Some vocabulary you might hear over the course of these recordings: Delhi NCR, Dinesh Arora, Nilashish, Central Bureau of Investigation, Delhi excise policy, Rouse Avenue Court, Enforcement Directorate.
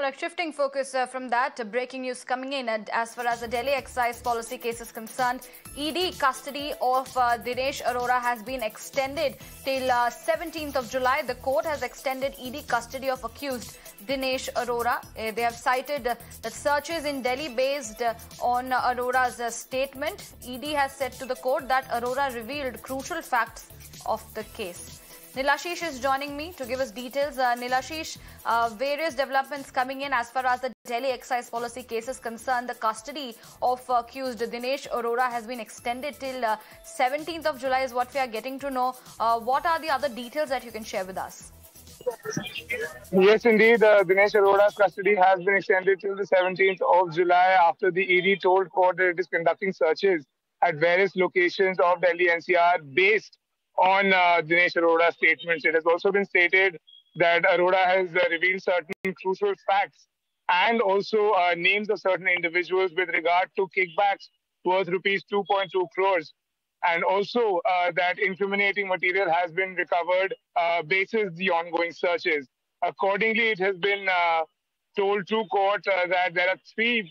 All right, shifting focus from that, breaking news coming in. And as far as the Delhi excise policy case is concerned, ED custody of Dinesh Arora has been extended till 17th of July. The court has extended ED custody of accused Dinesh Arora. They have cited that searches in Delhi based on Arora's statement. ED has said to the court that Arora revealed crucial facts of the case. Nilashish is joining me to give us details. Nilashish, various developments coming in as far as the Delhi excise policy case is concerned. The custody of accused Dinesh Arora has been extended till 17th of July is what we are getting to know. What are the other details that you can share with us? Yes, indeed. Dinesh Arora's custody has been extended till the 17th of July after the ED told court that it is conducting searches at various locations of Delhi NCR based on Dinesh Arora's statements. It has also been stated that Arora has revealed certain crucial facts and also names of certain individuals with regard to kickbacks worth rupees 2.2 crores. And also that incriminating material has been recovered basis the ongoing searches. Accordingly, it has been told to court that there are three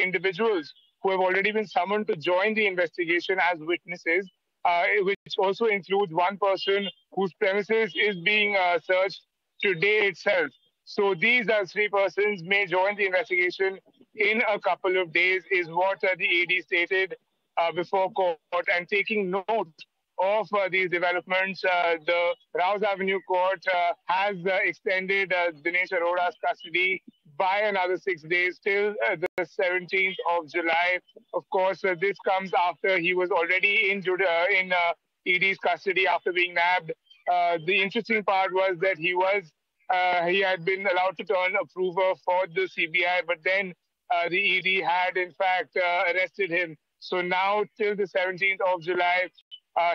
individuals who have already been summoned to join the investigation as witnesses, which also includes one person whose premises is being searched today itself. So these three persons may join the investigation in a couple of days is what the AD stated before court. And taking note of these developments, the Rouse Avenue Court has extended Dinesh Arora's custody by another 6 days till the 17th of July. Of course, this comes after he was already in ED's custody after being nabbed. The interesting part was that he had been allowed to turn approver for the CBI, but then the ED had in fact arrested him. So now till the 17th of July,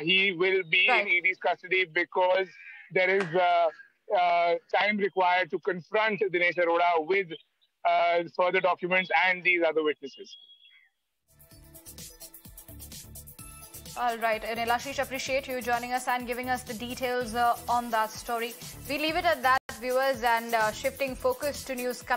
he will be in ED's custody because there is time required to confront Dinesh Arora with further documents and these other witnesses. All right, Nilashish, appreciate you joining us and giving us the details on that story. We leave it at that, viewers, and shifting focus to news coming.